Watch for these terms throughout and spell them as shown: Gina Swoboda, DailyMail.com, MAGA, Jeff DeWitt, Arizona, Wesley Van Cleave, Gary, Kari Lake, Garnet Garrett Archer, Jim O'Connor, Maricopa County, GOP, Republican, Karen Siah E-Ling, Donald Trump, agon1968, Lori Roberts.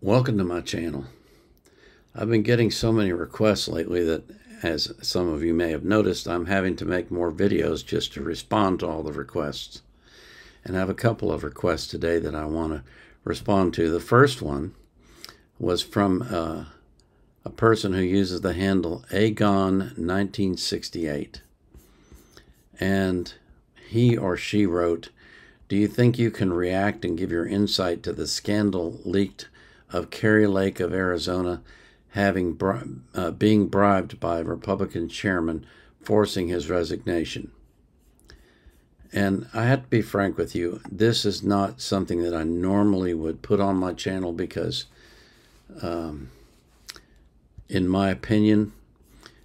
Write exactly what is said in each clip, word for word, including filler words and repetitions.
Welcome to my channel. I've been getting so many requests lately that, as some of you may have noticed, I'm having to make more videos just to respond to all the requests. And I have a couple of requests today that I want to respond to. The first one was from uh, a person who uses the handle agon nineteen sixty-eight. And he or she wrote, "Do you think you can react and give your insight to the scandal leaked of Kari Lake of Arizona having bri uh, being bribed by a Republican chairman, forcing his resignation?" And I have to be frank with you, this is not something that I normally would put on my channel because, um, in my opinion,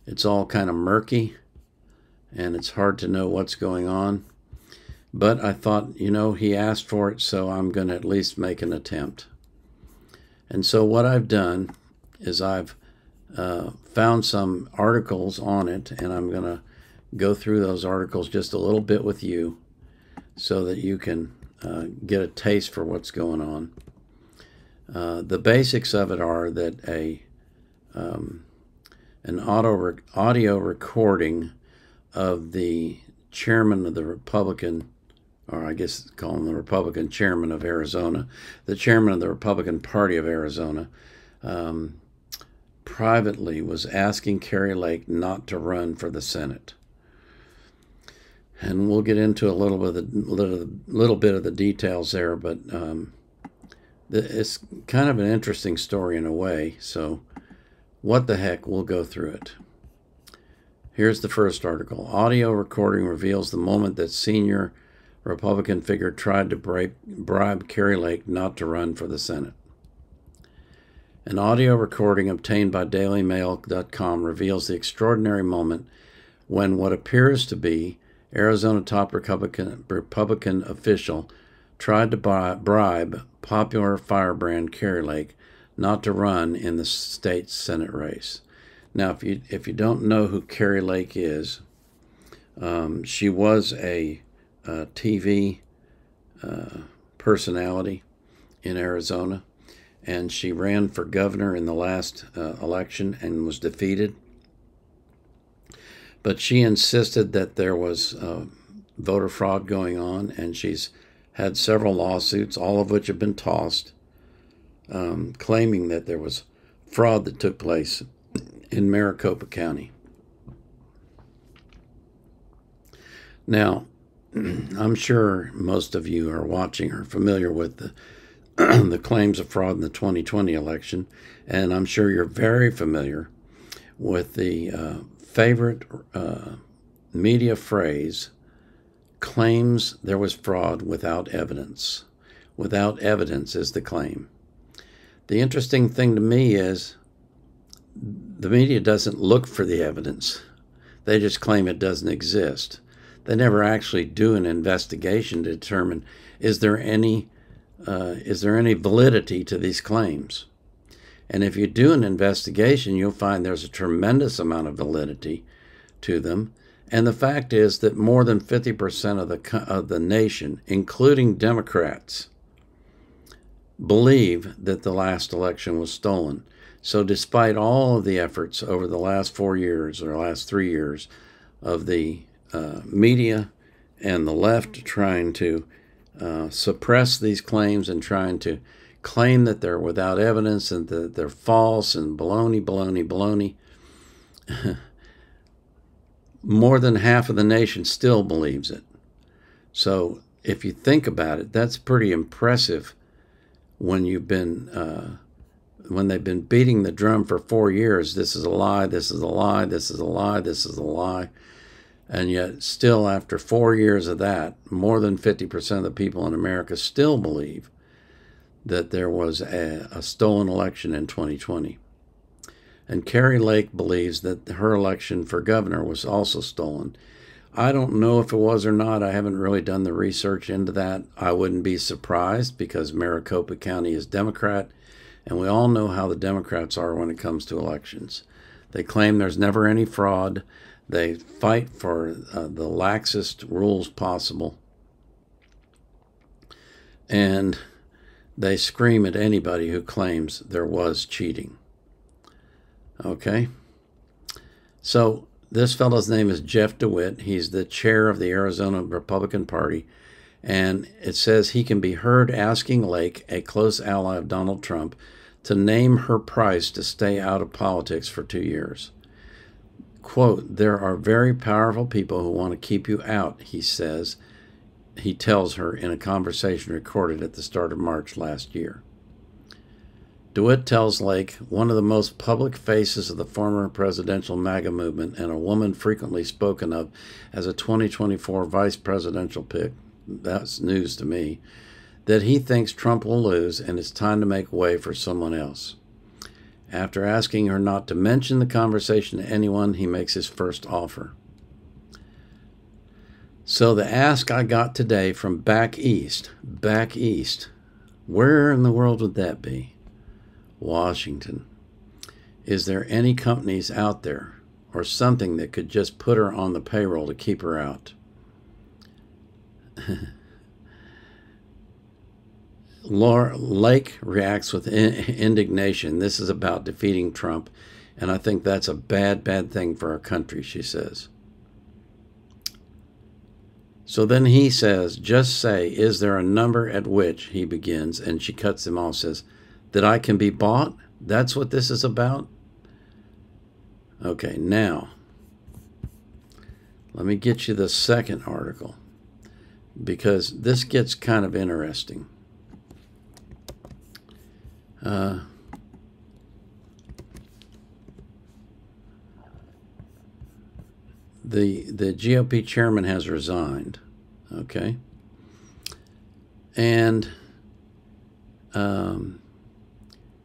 it's all kind of murky and it's hard to know what's going on. But I thought, you know, he asked for it, so I'm going to at least make an attempt. And so what I've done is I've uh, found some articles on it, and I'm going to go through those articles just a little bit with you so that you can uh, get a taste for what's going on. Uh, the basics of it are that a um, an auto rec audio recording of the chairman of the Republican, or I guess call him the Republican chairman of Arizona, the chairman of the Republican Party of Arizona, um, privately was asking Kari Lake not to run for the Senate. And we'll get into a little bit of the, little, little bit of the details there, but um, the, it's kind of an interesting story in a way, so what the heck, we'll go through it. Here's the first article. Audio recording reveals the moment that senior Republican figure tried to bribe, bribe Kari Lake not to run for the Senate. An audio recording obtained by Daily Mail dot com reveals the extraordinary moment when what appears to be Arizona top Republican, Republican official tried to buy, bribe popular firebrand Kari Lake not to run in the state's Senate race. Now, if you if you don't know who Kari Lake is, um, she was a Uh, T V uh, personality in Arizona, and she ran for governor in the last uh, election and was defeated. But she insisted that there was uh, voter fraud going on, and she's had several lawsuits, all of which have been tossed, um, claiming that there was fraud that took place in Maricopa County. Now, I'm sure most of you are watching or familiar with the, the claims of fraud in the twenty twenty election, and I'm sure you're very familiar with the uh, favorite uh, media phrase, claims there was fraud without evidence. Without evidence is the claim. The interesting thing to me is the media doesn't look for the evidence. They just claim it doesn't exist. They never actually do an investigation to determine, is there any uh, is there any validity to these claims? And if you do an investigation, you'll find there's a tremendous amount of validity to them. And the fact is that more than fifty percent of the, of the nation, including Democrats, believe that the last election was stolen. So despite all of the efforts over the last four years or last three years of the Uh, media and the left trying to uh, suppress these claims and trying to claim that they're without evidence and that they're false and baloney, baloney, baloney. More than half of the nation still believes it. So if you think about it, that's pretty impressive when you've been, uh, when they've been beating the drum for four years. This is a lie, this is a lie, this is a lie, this is a lie. And yet still, after four years of that, more than fifty percent of the people in America still believe that there was a, a stolen election in twenty twenty. And Kari Lake believes that her election for governor was also stolen. I don't know if it was or not. I haven't really done the research into that. I wouldn't be surprised because Maricopa County is Democrat, and we all know how the Democrats are when it comes to elections. They claim there's never any fraud. They fight for uh, the laxest rules possible. And They scream at anybody who claims there was cheating. Okay? So this fellow's name is Jeff DeWitt. He's the chair of the Arizona Republican Party. And it says he can be heard asking Lake, a close ally of Donald Trump, to name her price to stay out of politics for two years. Quote, there are very powerful people who want to keep you out, he says. He tells her in a conversation recorded at the start of March last year. DeWitt tells Lake, one of the most public faces of the former presidential MAGA movement and a woman frequently spoken of as a twenty twenty-four vice presidential pick, that's news to me, that he thinks Trump will lose and it's time to make way for someone else. After asking her not to mention the conversation to anyone, he makes his first offer. So the ask I got today from back east, back east, where in the world would that be? Washington. Is there any companies out there or something that could just put her on the payroll to keep her out? Laura Lake reacts with in indignation. This is about defeating Trump, and I think that's a bad, bad thing for our country, she says. So then he says, just say, is there a number at which, he begins, and she cuts him off, says, that I can be bought? That's what this is about? Okay, now, let me get you the second article, because this gets kind of interesting. Uh, The, the G O P chairman has resigned, okay? And um,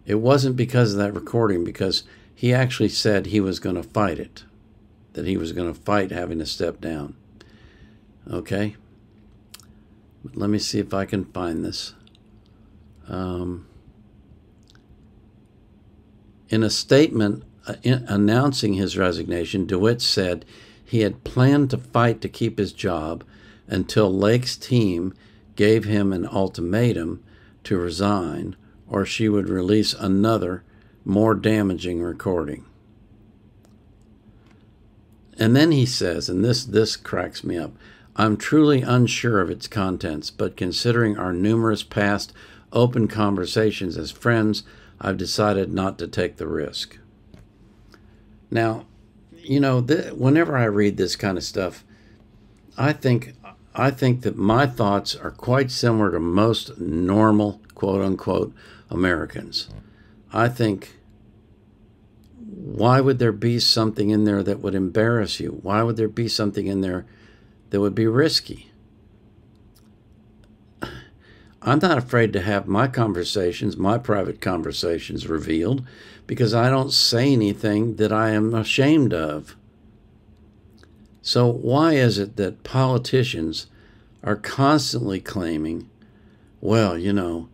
it wasn't because of that recording, because he actually said he was going to fight it, that he was going to fight having to step down, okay? But let me see if I can find this. Um, in a statement uh, in announcing his resignation, DeWitt said he had planned to fight to keep his job until Lake's team gave him an ultimatum to resign or she would release another, more damaging recording. And then he says, and this, this cracks me up, I'm truly unsure of its contents, but considering our numerous past open conversations as friends, I've decided not to take the risk. Now, you know, th whenever I read this kind of stuff, I think I think that my thoughts are quite similar to most normal, quote unquote, Americans. I think, why would there be something in there that would embarrass you? Why would there be something in there that would be risky? I'm not afraid to have my conversations, my private conversations revealed, because I don't say anything that I am ashamed of. So why is it that politicians are constantly claiming, well, you know,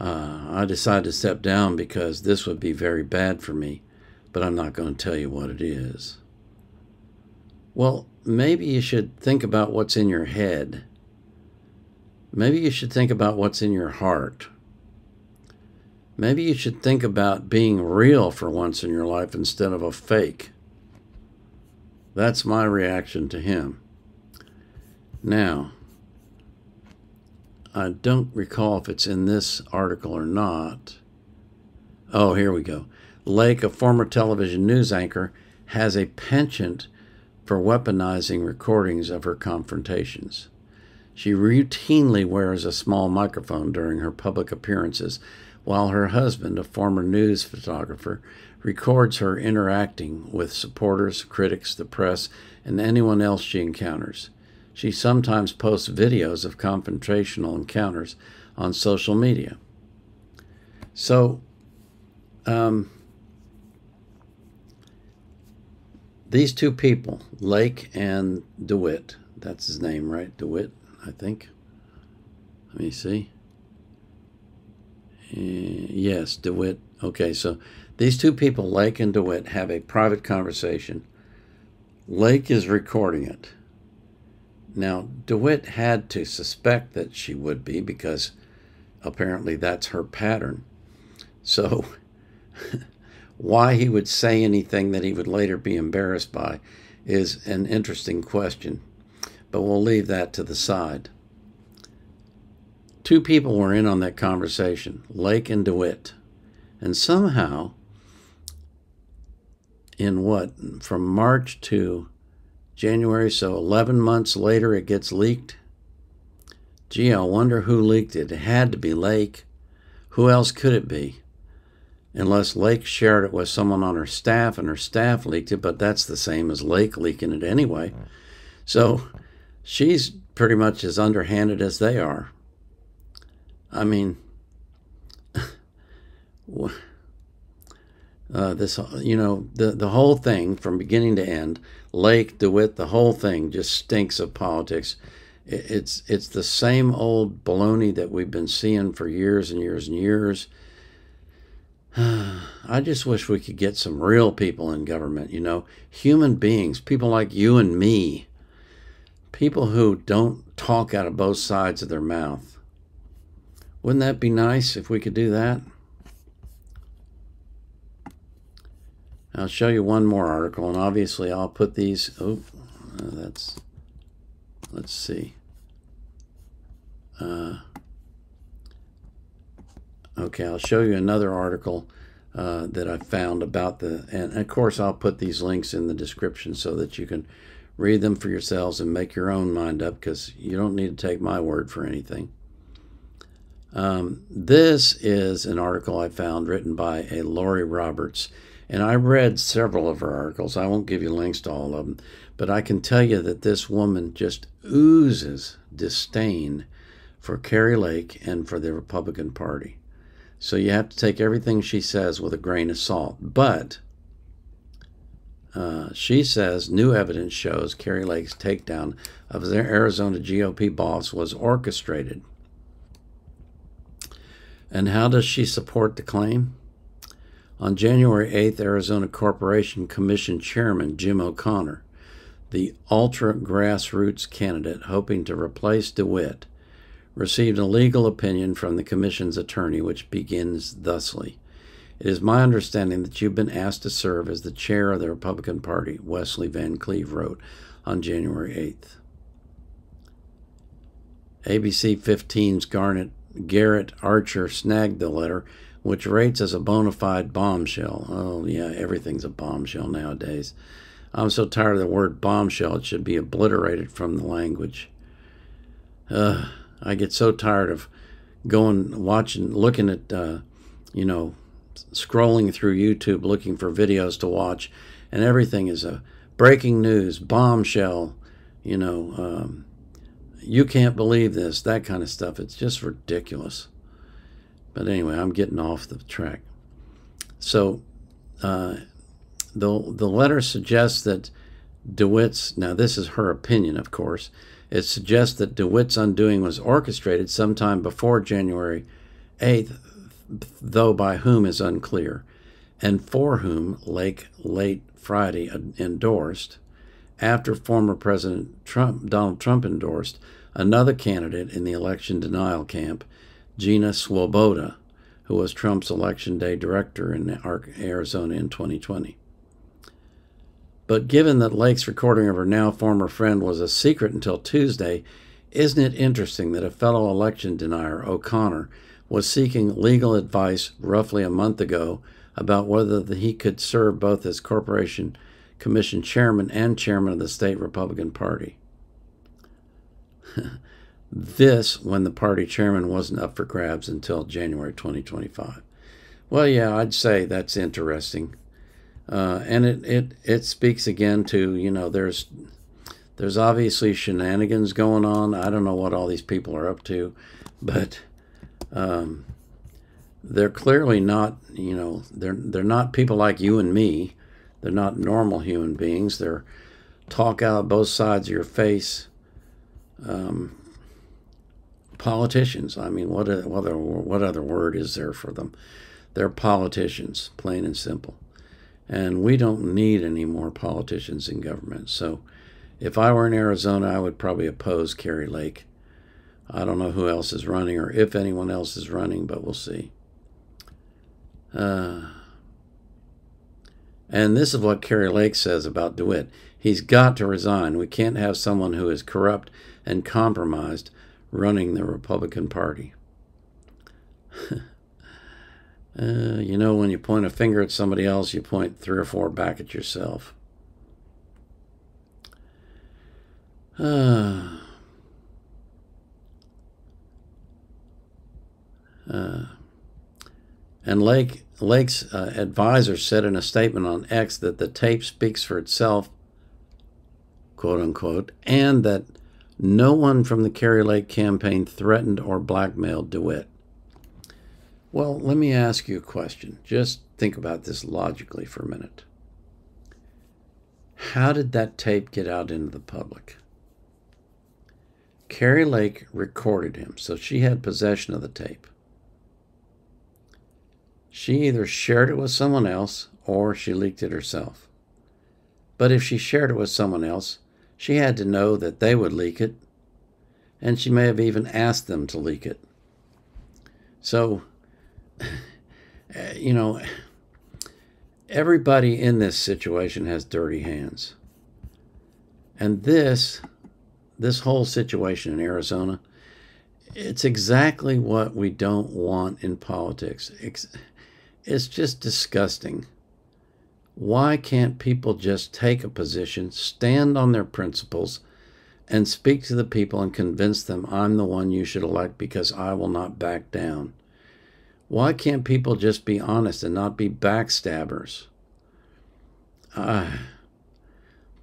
uh, I decided to step down because this would be very bad for me, but I'm not going to tell you what it is. Well, maybe you should think about what's in your head. Maybe you should think about what's in your heart. Maybe you should think about being real for once in your life instead of a fake. That's my reaction to him. Now, I don't recall if it's in this article or not. Oh, here we go. Lake, a former television news anchor, has a penchant for weaponizing recordings of her confrontations. She routinely wears a small microphone during her public appearances, while her husband, a former news photographer, records her interacting with supporters, critics, the press, and anyone else she encounters. She sometimes posts videos of confrontational encounters on social media. So, um, these two people, Lake and DeWitt, that's his name, right? DeWitt? I think. Let me see. Uh, yes, DeWitt. Okay, so these two people, Lake and DeWitt, have a private conversation. Lake is recording it. Now, DeWitt had to suspect that she would be because apparently that's her pattern. So why he would say anything that he would later be embarrassed by is an interesting question, but we'll leave that to the side. Two people were in on that conversation, Lake and DeWitt, and somehow in what, from March to January, so eleven months later it gets leaked. Gee, I wonder who leaked it. It had to be Lake. Who else could it be? Unless Lake shared it with someone on her staff and her staff leaked it, but that's the same as Lake leaking it anyway. So she's pretty much as underhanded as they are. I mean, uh, this, you know, the, the whole thing from beginning to end, Lake, DeWitt, the whole thing just stinks of politics. It, it's, it's the same old baloney that we've been seeing for years and years and years. I just wish we could get some real people in government, you know, human beings, people like you and me, people who don't talk out of both sides of their mouth. Wouldn't that be nice if we could do that? I'll show you one more article, and obviously I'll put these, oh, that's, let's see. Uh, Okay, I'll show you another article uh, that I found about the, and of course I'll put these links in the description so that you can read them for yourselves and make your own mind up, because you don't need to take my word for anything. Um, this is an article I found written by a Lori Roberts, and I read several of her articles. I won't give you links to all of them, but I can tell you that this woman just oozes disdain for Kari Lake and for the Republican Party. So you have to take everything she says with a grain of salt. But uh, she says new evidence shows Kari Lake's takedown of their Arizona G O P boss was orchestrated. And how does she support the claim? On January eighth, Arizona Corporation Commission Chairman Jim O'Connor, the ultra-grassroots candidate hoping to replace DeWitt, received a legal opinion from the commission's attorney, which begins thusly. It is my understanding that you've been asked to serve as the chair of the Republican Party, Wesley Van Cleave wrote on January eighth. A B C fifteen's Garnet Garrett Archer snagged the letter, which rates as a bona fide bombshell. Oh, yeah, everything's a bombshell nowadays. I'm so tired of the word bombshell, it should be obliterated from the language. Ugh. I get so tired of going, watching, looking at, uh, you know, scrolling through YouTube, looking for videos to watch, and everything is a breaking news, bombshell, you know, um, you can't believe this, that kind of stuff. It's just ridiculous. But anyway, I'm getting off the track. So uh, the, the letter suggests that DeWitt's, now this is her opinion, of course, it suggests that DeWitt's undoing was orchestrated sometime before January eighth, though by whom is unclear, and for whom Lake late Friday endorsed, after former President Trump, Donald Trump endorsed another candidate in the election denial camp, Gina Swoboda, who was Trump's Election Day director in Arizona in twenty twenty. But given that Lake's recording of her now former friend was a secret until Tuesday, isn't it interesting that a fellow election denier, O'Connor, was seeking legal advice roughly a month ago about whether he could serve both as Corporation Commission Chairman and Chairman of the State Republican Party? This when the party chairman wasn't up for grabs until January twenty twenty-five. Well, yeah, I'd say that's interesting. Uh, and it, it, it speaks again to, you know, there's, there's obviously shenanigans going on. I don't know what all these people are up to, but um, they're clearly not, you know, they're, they're not people like you and me. They're not normal human beings. They're talk out of both sides of your face um, politicians. I mean, what, what, other, what other word is there for them? They're politicians, plain and simple. And we don't need any more politicians in government. So if I were in Arizona, I would probably oppose Kari Lake I don't know who else is running or if anyone else is running, but we'll see. Uh, and this is what Kari Lake says about DeWitt. He's got to resign. We can't have someone who is corrupt and compromised running the Republican Party. uh, you know, when you point a finger at somebody else, you point three or four back at yourself. Uh, uh, and Lake, Lake's uh, advisor said in a statement on X that the tape speaks for itself, quote unquote, and that no one from the Kari Lake campaign threatened or blackmailed DeWitt. Well, let me ask you a question. Just think about this logically for a minute. How did that tape get out into the public? Kari Lake recorded him, so she had possession of the tape. She either shared it with someone else or she leaked it herself. But if she shared it with someone else, she had to know that they would leak it, and she may have even asked them to leak it. So, you know, everybody in this situation has dirty hands. And this... This whole situation in Arizona, it's exactly what we don't want in politics. It's, it's just disgusting. Why can't people just take a position, stand on their principles, and speak to the people and convince them, I'm the one you should elect because I will not back down? Why can't people just be honest and not be backstabbers? Ah. Uh,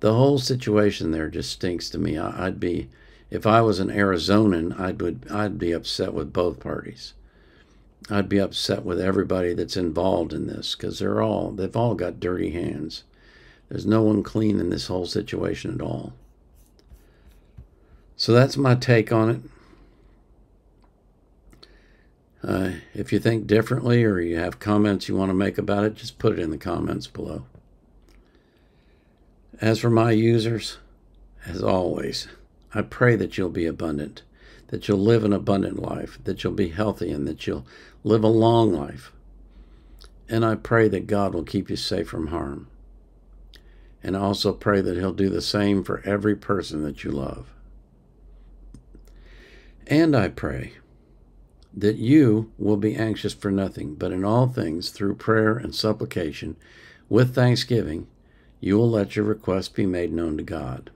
The whole situation there just stinks to me. I'd be, if I was an Arizonan, I'd would I'd be upset with both parties. I'd be upset with everybody that's involved in this because they're all they've all got dirty hands. There's no one clean in this whole situation at all. So that's my take on it. Uh, if you think differently or you have comments you want to make about it, just put it in the comments below. As for my users, as always, I pray that you'll be abundant, that you'll live an abundant life, that you'll be healthy, and that you'll live a long life. And I pray that God will keep you safe from harm. And I also pray that he'll do the same for every person that you love. And I pray that you will be anxious for nothing, but in all things, through prayer and supplication, with thanksgiving, you will let your requests be made known to God,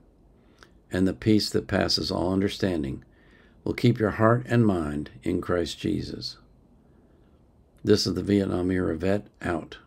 and the peace that passes all understanding will keep your heart and mind in Christ Jesus. This is the Vietnam Era Vet out.